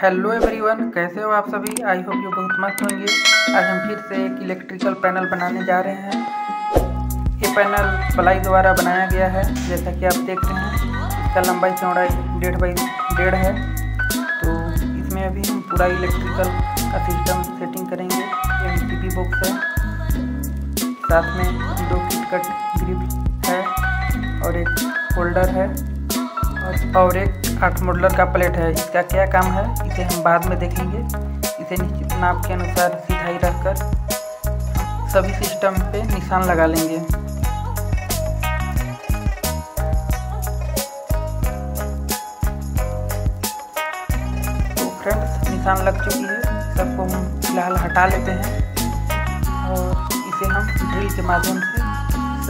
Hello everyone, कैसे हो आप सभी। आई होप यू बहुत मस्त होंगे। आज हम फिर से एक इलेक्ट्रिकल पैनल बनाने जा रहे हैं। ये पैनल प्लाई द्वारा बनाया गया है, जैसा कि आप देख रहे हैं। इसका लंबाई चौड़ाई 1.5 बाई 1.5 है। तो इसमें अभी हम पूरा इलेक्ट्रिकल का सिस्टम सेटिंग करेंगे। M.C.B बॉक्स है, साथ में 2 किटकट ग्रिप है और एक होल्डर है और एक 8 मॉडलर का प्लेट है। इसका क्या काम है इसे हम बाद में देखेंगे। इसे निश्चित नाप के अनुसार सिधाई रखकर सभी सिस्टम पे निशान लगा लेंगे। तो फ्रेंड्स, निशान लग चुकी है, सबको हम फिलहाल हटा लेते हैं और इसे हम ड्रिल के माध्यम से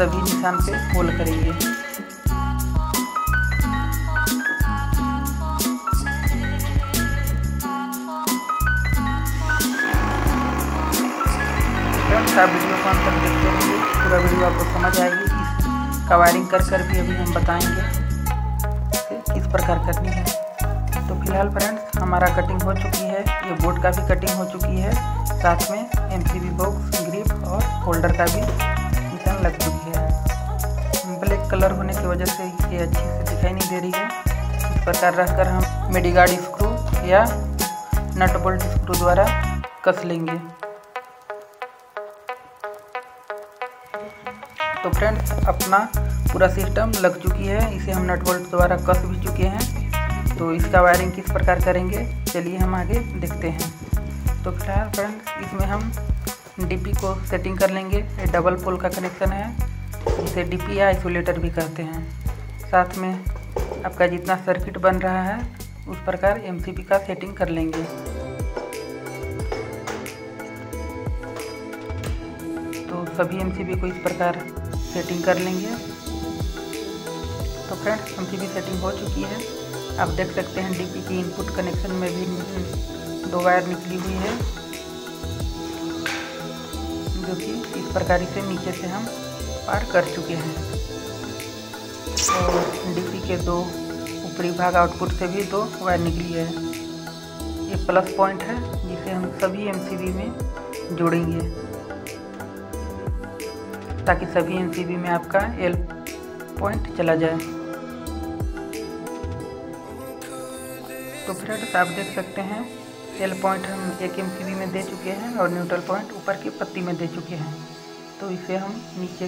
सभी निशान पे होल करेंगे। आप वीडियो को अंत तक देखते होंगे, पूरा वीडियो आपको समझ आएगी। इसका वायरिंग कर भी अभी हम बताएंगे किस प्रकार करनी है। तो फिलहाल फ्रेंड्स, हमारा कटिंग हो चुकी है, ये बोर्ड का भी कटिंग हो चुकी है, साथ में M.C.B बॉक्स, ग्रिप और होल्डर का भी निशान लग चुकी है। ब्लैक कलर होने की वजह से ये अच्छे से दिखाई नहीं दे रही है। इस प्रकार रखकर हम मेडीगार्ड स्क्रू या नट बोल्ट स्क्रू द्वारा कस लेंगे। तो फ्रेंड्स, अपना पूरा सिस्टम लग चुकी है, इसे हम नट बोल्ट द्वारा कस भी चुके हैं। तो इसका वायरिंग किस प्रकार करेंगे, चलिए हम आगे देखते हैं। तो फिलहाल फ्रेंड्स, इसमें हम DP को सेटिंग कर लेंगे। ये डबल पोल का कनेक्शन है, इसे DP या आइसोलेटर भी कहते हैं। साथ में आपका जितना सर्किट बन रहा है उस प्रकार M.C.B का सेटिंग कर लेंगे। तो सभी M.C.B को इस प्रकार सेटिंग कर लेंगे। तो फ्रेंड्स, M.C.B सेटिंग हो चुकी है, आप देख सकते हैं। DP की इनपुट कनेक्शन में भी 2 वायर निकली हुई है, जो कि इस प्रकार से नीचे से हम पार कर चुके हैं। और DP के 2 ऊपरी भाग आउटपुट से भी 2 वायर निकली है। ये प्लस पॉइंट है जिसे हम सभी M.C.B में जोड़ेंगे, ताकि सभी M.C.B में आपका L पॉइंट चला जाए। तो फ्रेंड्स, आप देख सकते हैं L पॉइंट हम एक M.C.B में दे चुके हैं और न्यूट्रल पॉइंट ऊपर की पत्ती में दे चुके हैं। तो इसे हम नीचे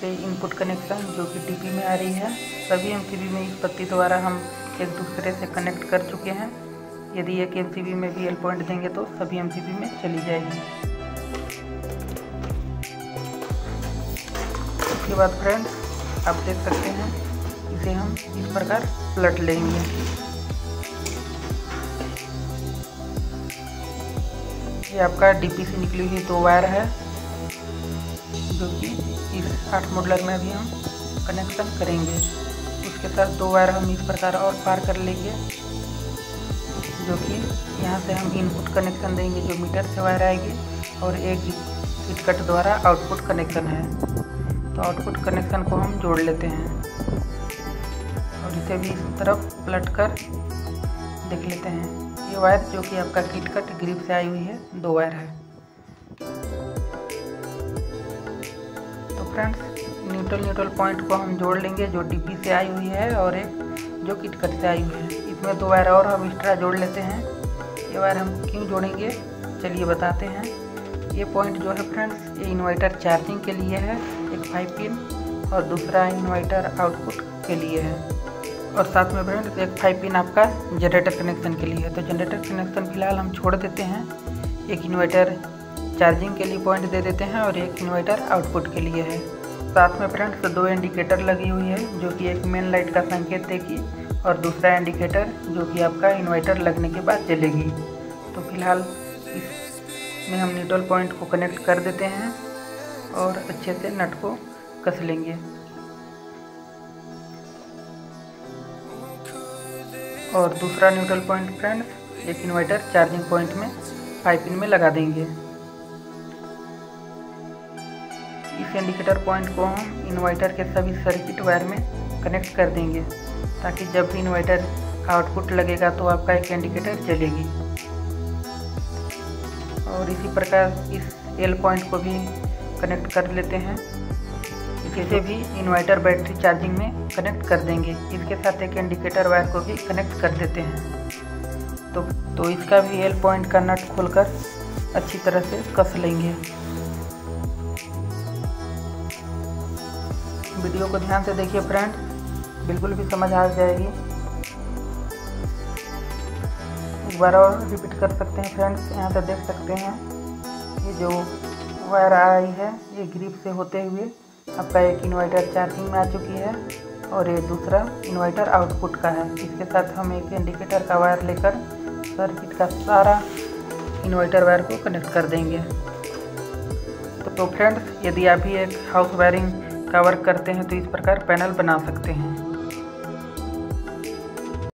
से इनपुट कनेक्शन जो कि DP में आ रही है, सभी M.C.B में इस पत्ती द्वारा हम एक दूसरे से कनेक्ट कर चुके हैं। यदि एक M.C.B में भी L पॉइंट देंगे तो सभी M.C.B में चली जाएगी। उसके बाद फ्रेंड्स, आप देख सकते हैं, इसे हम इस प्रकार पलट लेंगे। ये आपका DP से निकली हुई 2 वायर है, जो कि इस 8 मॉडलर में भी हम कनेक्शन करेंगे। उसके साथ 2 वायर हम इस प्रकार और पार कर लेंगे, जो कि यहाँ से हम इनपुट कनेक्शन देंगे, जो मीटर से वायर आएगी, और एक किटकट द्वारा आउटपुट कनेक्शन है। तो आउटपुट कनेक्शन को हम जोड़ लेते हैं और इसे भी इस तरफ पलट कर देख लेते हैं। ये वायर जो कि आपका किटकट ग्रिप से आई हुई है, 2 वायर है। तो फ्रेंड्स, न्यूट्रल पॉइंट को हम जोड़ लेंगे, जो DP से आई हुई है और एक जो किटकट से आई हुई है। इसमें 2 वायर और हम एक्स्ट्रा जोड़ लेते हैं। ये वायर हम क्यों जोड़ेंगे, चलिए बताते हैं। ये पॉइंट जो है फ्रेंड्स, ये इन्वर्टर चार्जिंग के लिए है, एक 5 पिन, और दूसरा इन्वर्टर आउटपुट के लिए है। और साथ में फ्रेंड्स, एक 5 पिन आपका जनरेटर कनेक्शन के लिए है। तो जनरेटर कनेक्शन फिलहाल हम छोड़ देते हैं। एक इन्वर्टर चार्जिंग के लिए पॉइंट दे देते हैं और एक इन्वर्टर आउटपुट के लिए है। साथ में फ्रेंड्स, 2 इंडिकेटर लगी हुई है, जो कि एक मेन लाइट का संकेत देगी और दूसरा इंडिकेटर जो कि आपका इन्वर्टर लगने के बाद चलेगी। तो फिलहाल इसमें हम न्यूट्रल पॉइंट को कनेक्ट कर देते हैं और अच्छे से नट को कस लेंगे। और दूसरा न्यूट्रल पॉइंट फ्रेंड्स, एक इन्वर्टर चार्जिंग पॉइंट में 5 पिन में लगा देंगे। इस इंडिकेटर पॉइंट को हम इन्वर्टर के सभी सर्किट वायर में कनेक्ट कर देंगे, ताकि जब भी इन्वर्टर आउटपुट लगेगा तो आपका एक इंडिकेटर चलेगी। और इसी प्रकार इस एल पॉइंट को भी कनेक्ट कर लेते हैं। इसे भी इन्वर्टर बैटरी चार्जिंग में कनेक्ट कर देंगे। इसके साथ एक इंडिकेटर वायर को भी कनेक्ट कर देते हैं। तो इसका भी एल पॉइंट का नट खोलकर अच्छी तरह से कस लेंगे। वीडियो को ध्यान से देखिए फ्रेंड, बिल्कुल भी समझ आ जाएगी। एक बार और रिपीट कर सकते हैं फ्रेंड्स। यहाँ से देख सकते हैं ये जो वायर आई है ये ग्रिप से होते हुए आपका एक इन्वर्टर चार्जिंग में आ चुकी है और ये दूसरा इन्वर्टर आउटपुट का है। इसके साथ हम एक इंडिकेटर का वायर लेकर सर्किट का सारा इन्वर्टर वायर को कनेक्ट कर देंगे। तो फ्रेंड्स, यदि आप भी एक हाउस वायरिंग का वर्क करते हैं तो इस प्रकार पैनल बना सकते हैं।